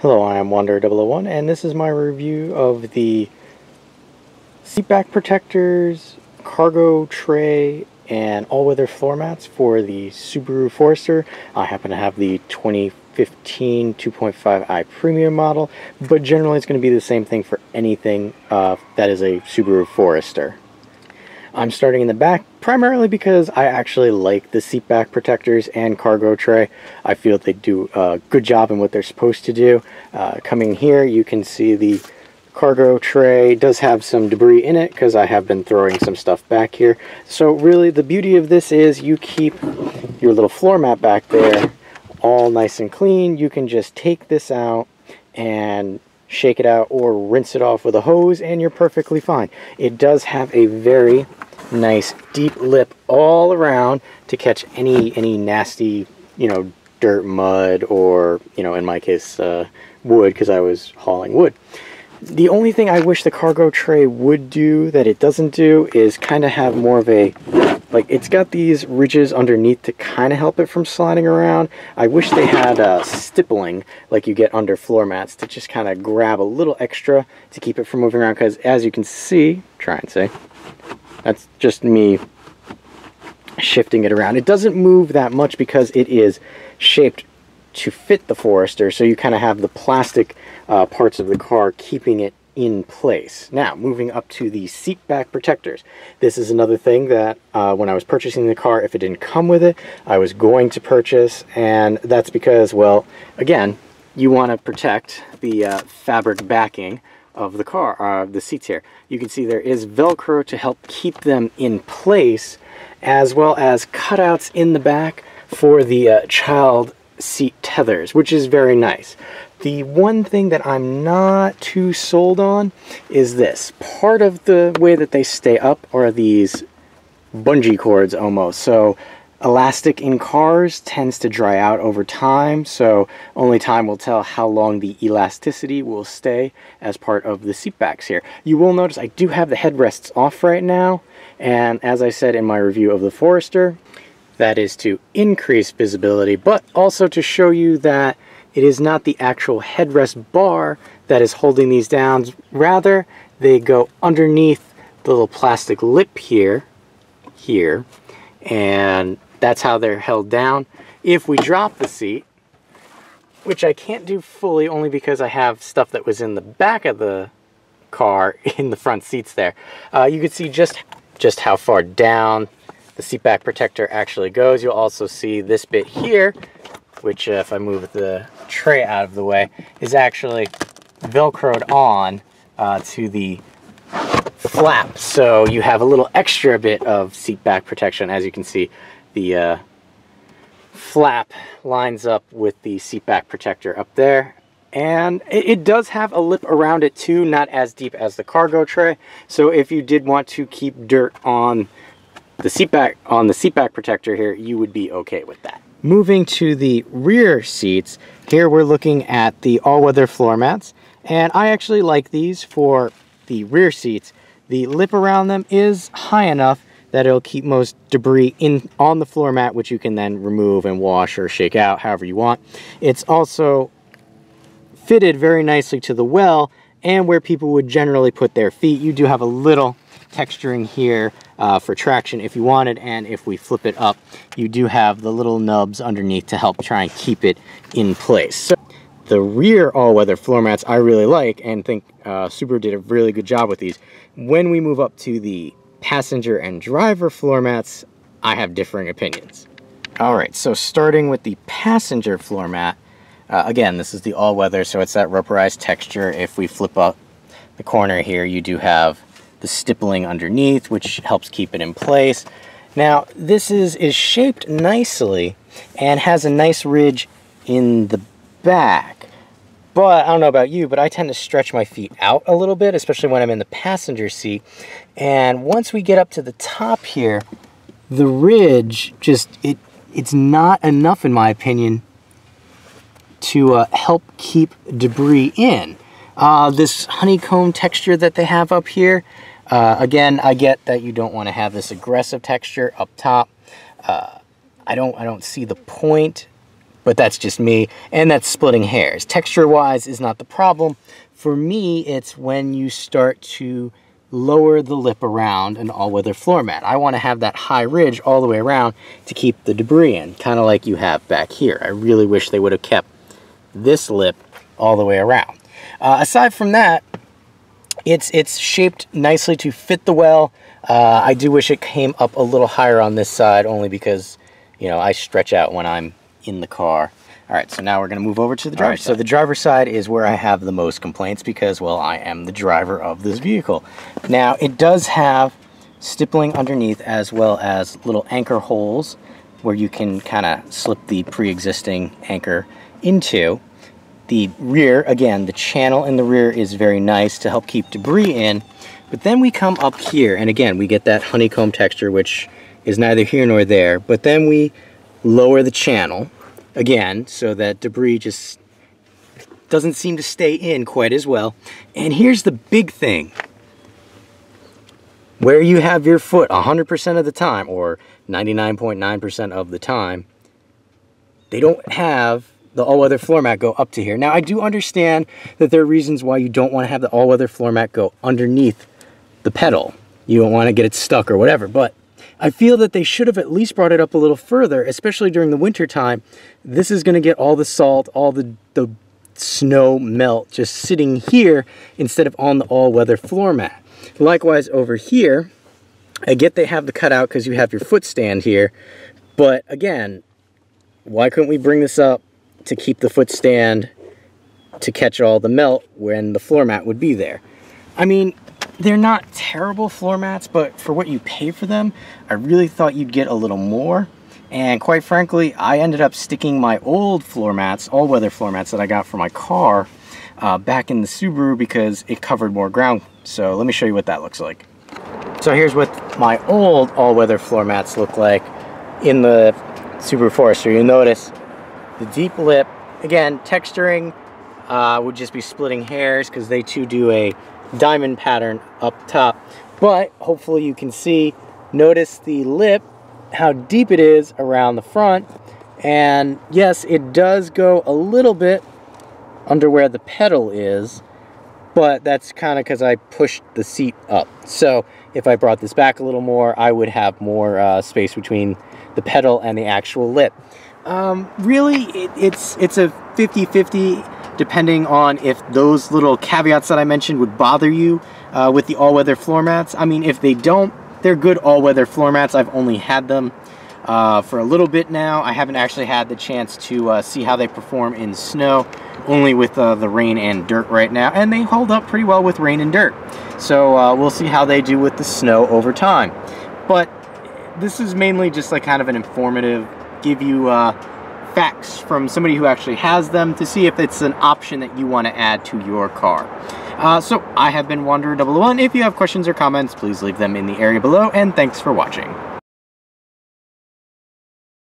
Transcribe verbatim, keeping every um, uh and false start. Hello, I am Wander zero zero one, and this is my review of the seatback protectors, cargo tray, and all-weather floor mats for the Subaru Forester. I happen to have the twenty fifteen two point five i Premium model, but generally it's going to be the same thing for anything uh, that is a Subaru Forester. I'm starting in the back primarily because I actually like the seatback protectors and cargo tray. I feel they do a good job in what they're supposed to do. Uh, coming here, you can see the cargo tray does have some debris in it because I have been throwing some stuff back here. So really the beauty of this is you keep your little floor mat back there all nice and clean. You can just take this out and shake it out or rinse it off with a hose and you're perfectly fine. It does have a very nice deep lip all around to catch any any nasty, you know, dirt, mud, or, you know, in my case uh, wood, because I was hauling wood. The only thing I wish the cargo tray would do that it doesn't do is kind of have more of a, like, it's got these ridges underneath to kind of help it from sliding around. I wish they had uh, stippling like you get under floor mats to just kind of grab a little extra to keep it from moving around, because as you can see, try and see, that's just me shifting it around. It doesn't move that much because it is shaped to fit the Forester, so you kind of have the plastic uh, parts of the car keeping it in place. Now, moving up to the seat back protectors. This is another thing that uh, when I was purchasing the car, if it didn't come with it, I was going to purchase, and that's because, well, again, you want to protect the uh, fabric backing of the car, uh, the seats here. You can see there is Velcro to help keep them in place, as well as cutouts in the back for the uh, child seat tethers, which is very nice. The one thing that I'm not too sold on is this. Part of the way that they stay up are these bungee cords almost. So elastic in cars tends to dry out over time, so only time will tell how long the elasticity will stay as part of the seatbacks here. You will notice I do have the headrests off right now, and as I said in my review of the Forester, that is to increase visibility, but also to show you that it is not the actual headrest bar that is holding these down. Rather, they go underneath the little plastic lip here, here, and that's how they're held down. If we drop the seat, which I can't do fully only because I have stuff that was in the back of the car in the front seats there, uh, you can see just, just how far down the seatback protector actually goes. You'll also see this bit here, which uh, if I move the tray out of the way, is actually Velcroed on uh, to the flap. So you have a little extra bit of seatback protection. As you can see, the uh, flap lines up with the seatback protector up there. And it does have a lip around it too, not as deep as the cargo tray. So if you did want to keep dirt on the seatback on the seatback protector here, you would be okay with that. Moving to the rear seats, here we're looking at the all-weather floor mats, and I actually like these for the rear seats. The lip around them is high enough that it'll keep most debris in on the floor mat, which you can then remove and wash or shake out however you want. It's also fitted very nicely to the well and where people would generally put their feet. You do have a little texturing here uh, for traction if you wanted, and if we flip it up, you do have the little nubs underneath to help try and keep it in place. So the rear all-weather floor mats I really like and think uh, Subaru did a really good job with these. When we move up to the passenger and driver floor mats, I have differing opinions. Alright, so starting with the passenger floor mat, uh, again, this is the all-weather, so it's that rubberized texture. If we flip up the corner here, you do have the stippling underneath, which helps keep it in place. Now, this is, is shaped nicely and has a nice ridge in the back. But I don't know about you, but I tend to stretch my feet out a little bit, especially when I'm in the passenger seat. And once we get up to the top here, the ridge just, it it's not enough, in my opinion, to uh, help keep debris in. Uh, this honeycomb texture that they have up here, uh, again, I get that you don't want to have this aggressive texture up top. Uh, I don't, I don't see the point but that's just me, and that's splitting hairs. Texture-wise is not the problem. For me, it's when you start to lower the lip around an all-weather floor mat. I want to have that high ridge all the way around to keep the debris in, kind of like you have back here. I really wish they would have kept this lip all the way around. Uh, aside from that, It's, it's shaped nicely to fit the well. Uh, I do wish it came up a little higher on this side, only because, you know, I stretch out when I'm in the car. All right, so now we're going to move over to the driver's side. So the driver's side is where I have the most complaints because, well, I am the driver of this vehicle. Now, it does have stippling underneath as well as little anchor holes where you can kind of slip the pre-existing anchor into. The rear, again, the channel in the rear is very nice to help keep debris in. But then we come up here, and again, we get that honeycomb texture, which is neither here nor there. But then we lower the channel, again, so that debris just doesn't seem to stay in quite as well. And here's the big thing. Where you have your foot one hundred percent of the time, or ninety-nine point nine percent of the time, they don't have the all-weather floor mat go up to here. Now, I do understand that there are reasons why you don't want to have the all-weather floor mat go underneath the pedal. You don't want to get it stuck or whatever, but I feel that they should have at least brought it up a little further, especially during the winter time. This is going to get all the salt, all the, the snow melt just sitting here instead of on the all-weather floor mat. Likewise, over here, I get they have the cutout because you have your foot stand here, but again, why couldn't we bring this up to keep the foot stand to catch all the melt when the floor mat would be there? I mean, they're not terrible floor mats, but for what you pay for them, I really thought you'd get a little more. And quite frankly, I ended up sticking my old floor mats, all-weather floor mats that I got for my car, uh, back in the Subaru because it covered more ground. So let me show you what that looks like. So here's what my old all-weather floor mats look like in the Subaru Forester. You'll notice the deep lip, again, texturing uh, would just be splitting hairs because they too do a diamond pattern up top. But hopefully you can see, notice the lip, how deep it is around the front. And yes, it does go a little bit under where the pedal is, but that's kind of because I pushed the seat up. So if I brought this back a little more, I would have more uh, space between the pedal and the actual lip. Um, really, it, it's it's a fifty fifty depending on if those little caveats that I mentioned would bother you uh, with the all-weather floor mats. I mean, if they don't, they're good all-weather floor mats. I've only had them uh, for a little bit now. I haven't actually had the chance to uh, see how they perform in snow, only with uh, the rain and dirt right now, and they hold up pretty well with rain and dirt. So uh, we'll see how they do with the snow over time. But this is mainly just like kind of an informative, give you uh, facts from somebody who actually has them to see if it's an option that you want to add to your car. Uh, so I have been Wander zero zero one. If you have questions or comments, please leave them in the area below, and thanks for watching.